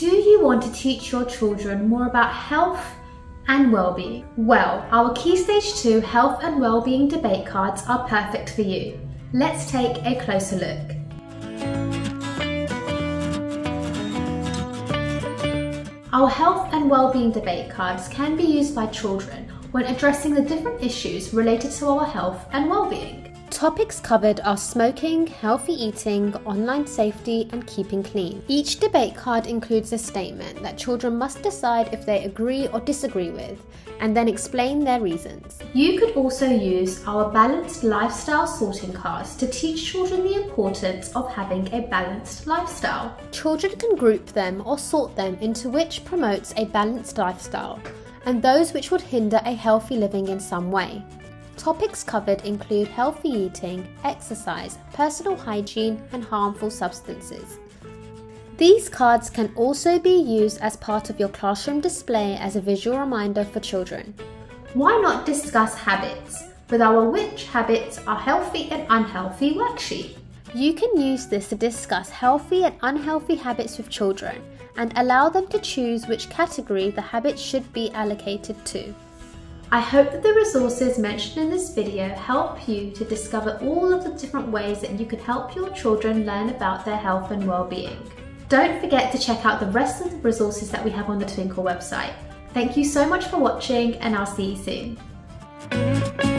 Do you want to teach your children more about health and well-being? Well, our Key Stage 2 Health and Well-being debate cards are perfect for you. Let's take a closer look. Our health and well-being debate cards can be used by children when addressing the different issues related to our health and well-being. Topics covered are smoking, healthy eating, online safety, and keeping clean. Each debate card includes a statement that children must decide if they agree or disagree with, and then explain their reasons. You could also use our balanced lifestyle sorting cards to teach children the importance of having a balanced lifestyle. Children can group them or sort them into which promotes a balanced lifestyle, and those which would hinder a healthy living in some way. Topics covered include healthy eating, exercise, personal hygiene, and harmful substances. These cards can also be used as part of your classroom display as a visual reminder for children. Why not discuss habits with our Which Habits Are Healthy and Unhealthy worksheet? You can use this to discuss healthy and unhealthy habits with children and allow them to choose which category the habit should be allocated to. I hope that the resources mentioned in this video help you to discover all of the different ways that you can help your children learn about their health and well-being. Don't forget to check out the rest of the resources that we have on the Twinkl website. Thank you so much for watching, and I'll see you soon.